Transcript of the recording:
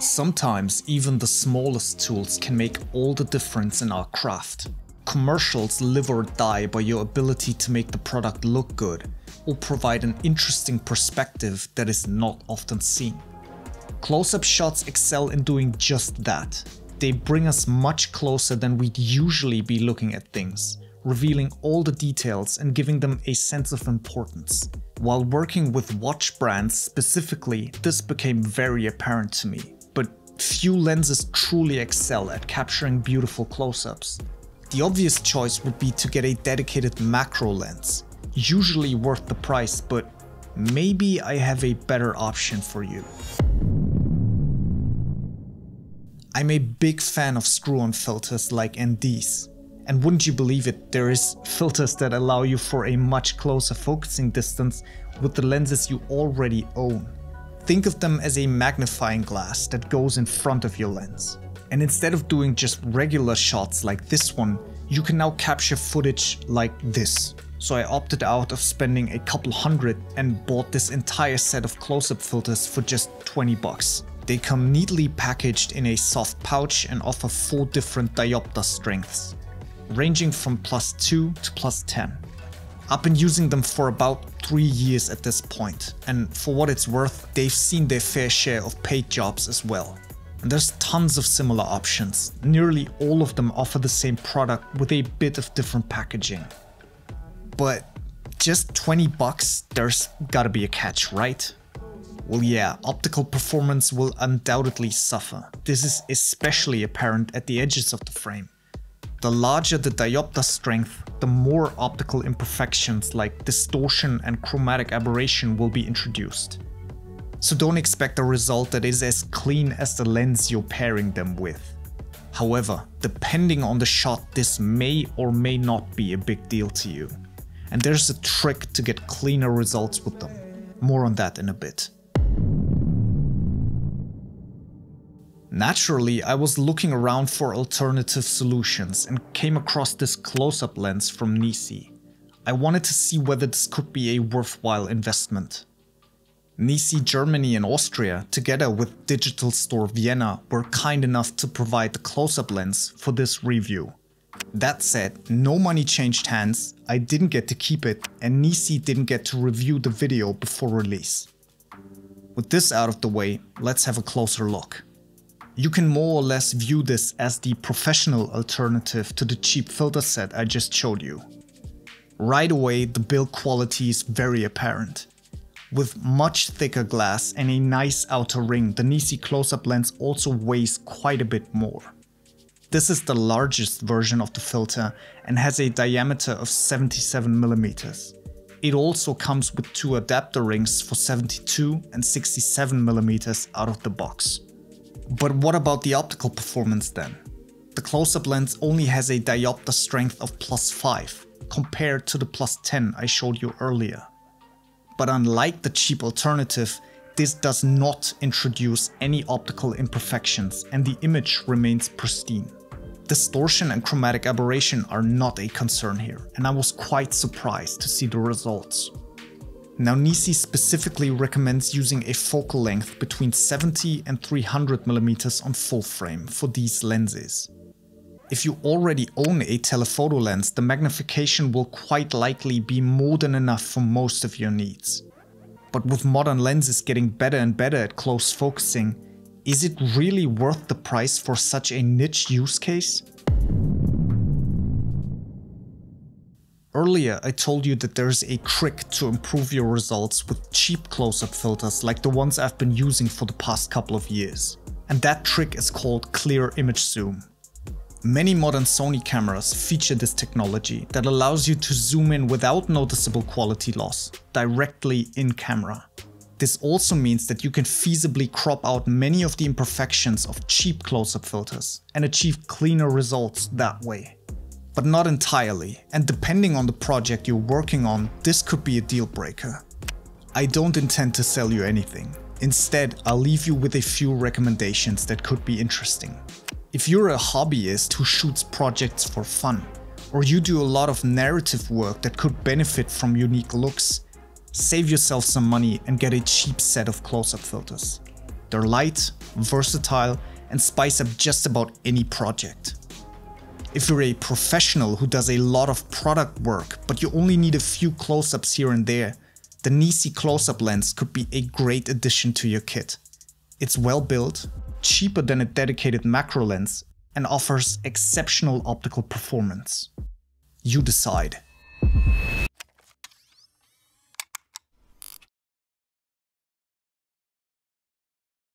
Sometimes even the smallest tools can make all the difference in our craft. Commercials live or die by your ability to make the product look good or provide an interesting perspective that is not often seen. Close-up shots excel in doing just that. They bring us much closer than we'd usually be looking at things, revealing all the details and giving them a sense of importance. While working with watch brands specifically, this became very apparent to me, but few lenses truly excel at capturing beautiful close-ups. The obvious choice would be to get a dedicated macro lens, usually worth the price, but maybe I have a better option for you. I'm a big fan of screw-on filters like NDs, and wouldn't you believe it, there is filters that allow you for a much closer focusing distance with the lenses you already own. Think of them as a magnifying glass that goes in front of your lens. And instead of doing just regular shots like this one, you can now capture footage like this. So I opted out of spending a couple hundred and bought this entire set of close-up filters for just 20 bucks. They come neatly packaged in a soft pouch and offer 4 different diopter strengths, ranging from +2 to +10. I've been using them for about 3 years at this point, and for what it's worth, they've seen their fair share of paid jobs as well. And there's tons of similar options. Nearly all of them offer the same product with a bit of different packaging. But just 20 bucks, there's gotta be a catch, right? Well yeah, optical performance will undoubtedly suffer. This is especially apparent at the edges of the frame. The larger the diopter strength, the more optical imperfections like distortion and chromatic aberration will be introduced. So don't expect a result that is as clean as the lens you're pairing them with. However, depending on the shot, this may or may not be a big deal to you. And there's a trick to get cleaner results with them. More on that in a bit. Naturally, I was looking around for alternative solutions and came across this close-up lens from Nisi. I wanted to see whether this could be a worthwhile investment. Nisi Germany and Austria, together with Digital Store Vienna, were kind enough to provide the close-up lens for this review. That said, no money changed hands, I didn't get to keep it, and Nisi didn't get to review the video before release. With this out of the way, let's have a closer look. You can more or less view this as the professional alternative to the cheap filter set I just showed you. Right away, the build quality is very apparent. With much thicker glass and a nice outer ring, the Nisi close-up lens also weighs quite a bit more. This is the largest version of the filter and has a diameter of 77 mm. It also comes with 2 adapter rings for 72 and 67 mm out of the box. But what about the optical performance then? The close-up lens only has a diopter strength of +5 compared to the +10 I showed you earlier. But unlike the cheap alternative, this does not introduce any optical imperfections and the image remains pristine. Distortion and chromatic aberration are not a concern here, and I was quite surprised to see the results. Now Nisi specifically recommends using a focal length between 70 and 300 mm on full frame for these lenses. If you already own a telephoto lens, the magnification will quite likely be more than enough for most of your needs. But with modern lenses getting better and better at close focusing, is it really worth the price for such a niche use case? Earlier, I told you that there's a trick to improve your results with cheap close-up filters like the ones I've been using for the past couple of years. And that trick is called Clear Image Zoom. Many modern Sony cameras feature this technology that allows you to zoom in without noticeable quality loss, directly in camera. This also means that you can feasibly crop out many of the imperfections of cheap close-up filters and achieve cleaner results that way. But not entirely, and depending on the project you're working on, this could be a deal breaker. I don't intend to sell you anything. Instead, I'll leave you with a few recommendations that could be interesting. If you're a hobbyist who shoots projects for fun, or you do a lot of narrative work that could benefit from unique looks, save yourself some money and get a cheap set of close-up filters. They're light, versatile, and spice up just about any project. If you're a professional who does a lot of product work, but you only need a few close-ups here and there, the Nisi close-up lens could be a great addition to your kit. It's well built, cheaper than a dedicated macro lens, and offers exceptional optical performance. You decide.